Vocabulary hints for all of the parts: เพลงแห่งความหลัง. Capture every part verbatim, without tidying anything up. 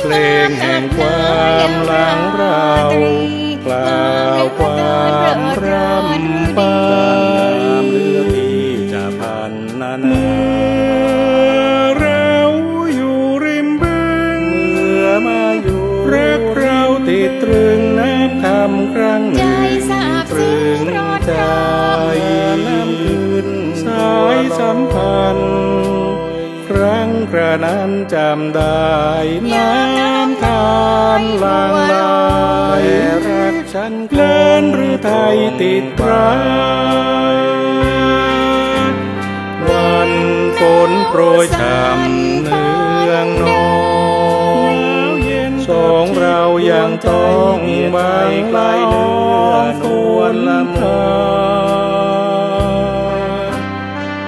เพลงแห่งความหลังเรากล่าวความรำไปเรื่องที่จะพันนาเมื่อเราอยู่ริมบึงเมื่อมาอยู่รักเราติดตรึงน้ำคำครั้งหนึ่งตรึงใจน้ำขึ้นสายสัมพันธ์ครั้งกระนั้นจำได้น้ำทานหลั่งไหลรักฉันเลินหรือไทยติดตราวันฝนโปรยฉ่ำเนืองนองสองเรายังต้องไว้ไกลเนื้อตัวละมา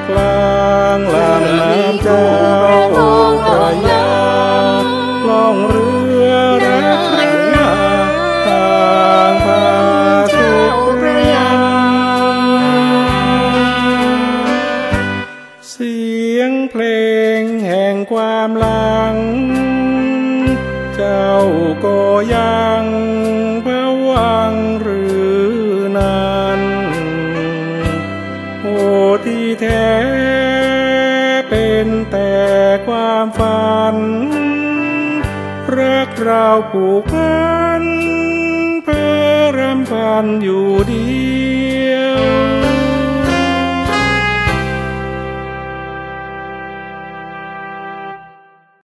กลางลำน้ำเจ้าโอ่งพระยาล่องเรือรักเรือทางพาสุรยังเสียงเพลงแห่งความหลังเจ้าก็ยังเฝ้าหวังหรือนั้นโอ้ที่แท้เป็นแต่ความฝันรักเราผูกพันเพ้อรำพันอยู่ดี